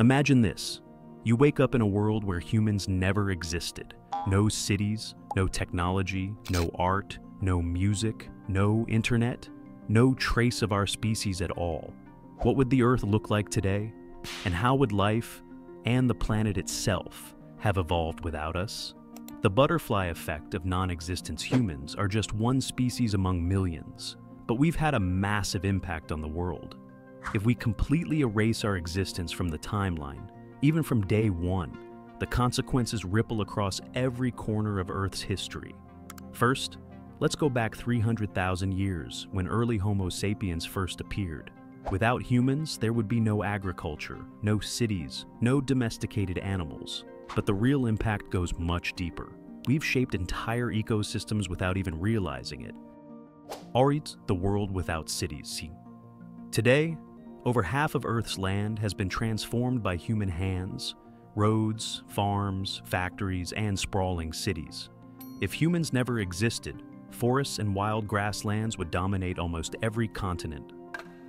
Imagine this. You wake up in a world where humans never existed. No cities, no technology, no art, no music, no internet, no trace of our species at all. What would the Earth look like today? And how would life and the planet itself have evolved without us? The butterfly effect of non-existence. Humans are just one species among millions, but we've had a massive impact on the world. If we completely erase our existence from the timeline, even from day one, the consequences ripple across every corner of Earth's history. First, let's go back 300,000 years when early Homo sapiens first appeared. Without humans, there would be no agriculture, no cities, no domesticated animals. But the real impact goes much deeper. We've shaped entire ecosystems without even realizing it. Alright, the world without cities. Today, over half of Earth's land has been transformed by human hands, roads, farms, factories, and sprawling cities. If humans never existed, forests and wild grasslands would dominate almost every continent.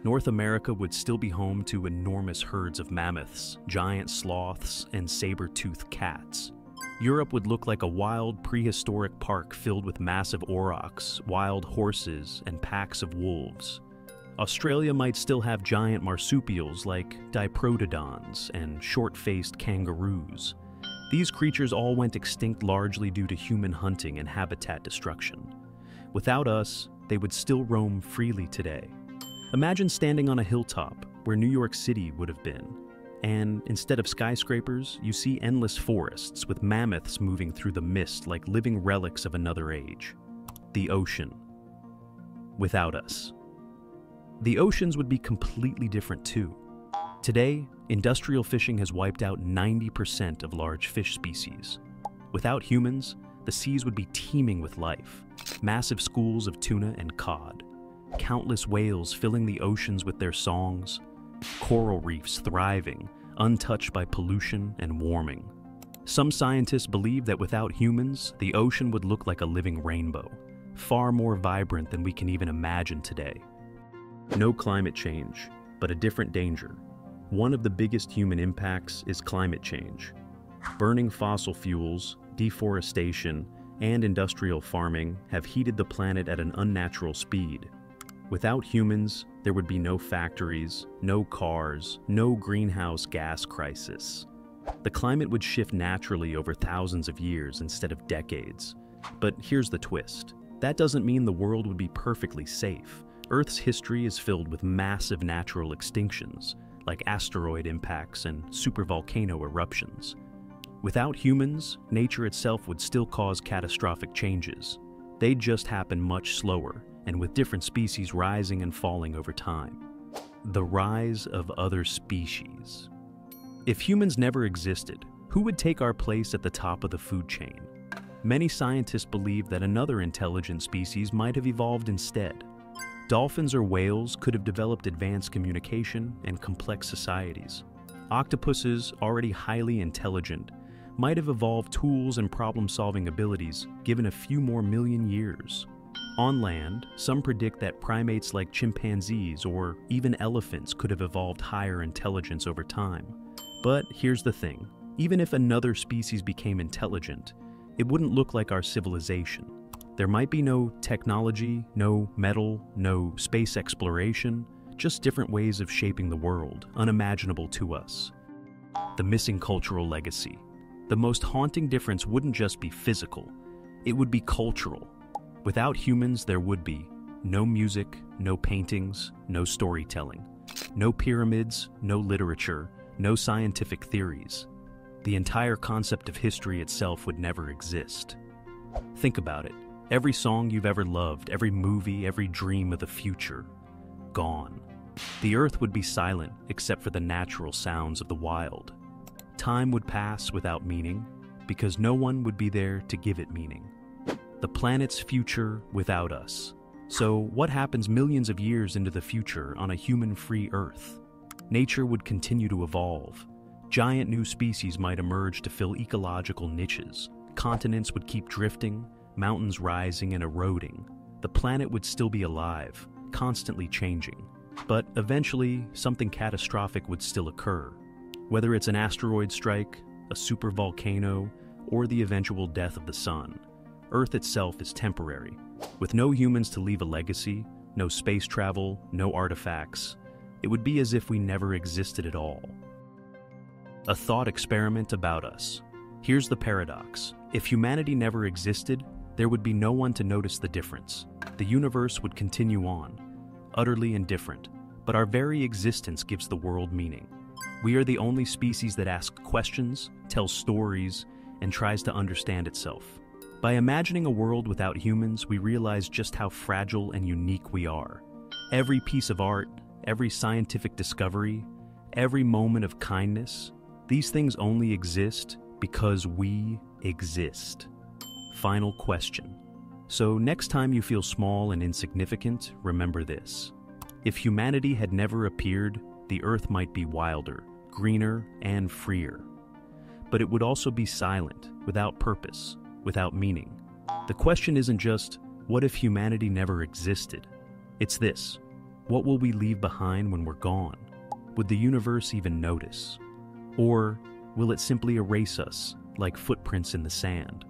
North America would still be home to enormous herds of mammoths, giant sloths, and saber-toothed cats. Europe would look like a wild prehistoric park filled with massive aurochs, wild horses, and packs of wolves. Australia might still have giant marsupials like diprotodons and short-faced kangaroos. These creatures all went extinct largely due to human hunting and habitat destruction. Without us, they would still roam freely today. Imagine standing on a hilltop where New York City would have been, and instead of skyscrapers, you see endless forests with mammoths moving through the mist like living relics of another age. The ocean. Without us. The oceans would be completely different too. Today, industrial fishing has wiped out 90% of large fish species. Without humans, the seas would be teeming with life. Massive schools of tuna and cod, countless whales filling the oceans with their songs, coral reefs thriving, untouched by pollution and warming. Some scientists believe that without humans, the ocean would look like a living rainbow, far more vibrant than we can even imagine today. No climate change, but a different danger. One of the biggest human impacts is climate change. Burning fossil fuels, deforestation, and industrial farming have heated the planet at an unnatural speed. Without humans, there would be no factories, no cars, no greenhouse gas crisis. The climate would shift naturally over thousands of years instead of decades. But here's the twist. That doesn't mean the world would be perfectly safe. Earth's history is filled with massive natural extinctions, like asteroid impacts and supervolcano eruptions. Without humans, nature itself would still cause catastrophic changes. They'd just happen much slower, and with different species rising and falling over time. The rise of other species. If humans never existed, who would take our place at the top of the food chain? Many scientists believe that another intelligent species might have evolved instead. Dolphins or whales could have developed advanced communication and complex societies. Octopuses, already highly intelligent, might have evolved tools and problem-solving abilities given a few more million years. On land, some predict that primates like chimpanzees or even elephants could have evolved higher intelligence over time. But here's the thing, even if another species became intelligent, it wouldn't look like our civilization. There might be no technology, no metal, no space exploration, just different ways of shaping the world, unimaginable to us. The missing cultural legacy. The most haunting difference wouldn't just be physical, it would be cultural. Without humans, there would be no music, no paintings, no storytelling, no pyramids, no literature, no scientific theories. The entire concept of history itself would never exist. Think about it. Every song you've ever loved, every movie, every dream of the future, gone. The Earth would be silent except for the natural sounds of the wild. Time would pass without meaning because no one would be there to give it meaning. The planet's future without us. So what happens millions of years into the future on a human-free Earth? Nature would continue to evolve. Giant new species might emerge to fill ecological niches. Continents would keep drifting. Mountains rising and eroding. The planet would still be alive, constantly changing. But eventually, something catastrophic would still occur. whether it's an asteroid strike, a supervolcano, or the eventual death of the sun. Earth itself is temporary, with no humans to leave a legacy, no space travel, no artifacts. It would be as if we never existed at all. A thought experiment about us. Here's the paradox. If humanity never existed, there would be no one to notice the difference. The universe would continue on, utterly indifferent, but our very existence gives the world meaning. We are the only species that asks questions, tells stories, and tries to understand itself. By imagining a world without humans, we realize just how fragile and unique we are. Every piece of art, every scientific discovery, every moment of kindness, these things only exist because we exist. Final question. So next time you feel small and insignificant, remember this. If humanity had never appeared, the Earth might be wilder, greener, and freer. But it would also be silent, without purpose, without meaning. The question isn't just, what if humanity never existed? It's this, what will we leave behind when we're gone? Would the universe even notice? Or will it simply erase us, like footprints in the sand?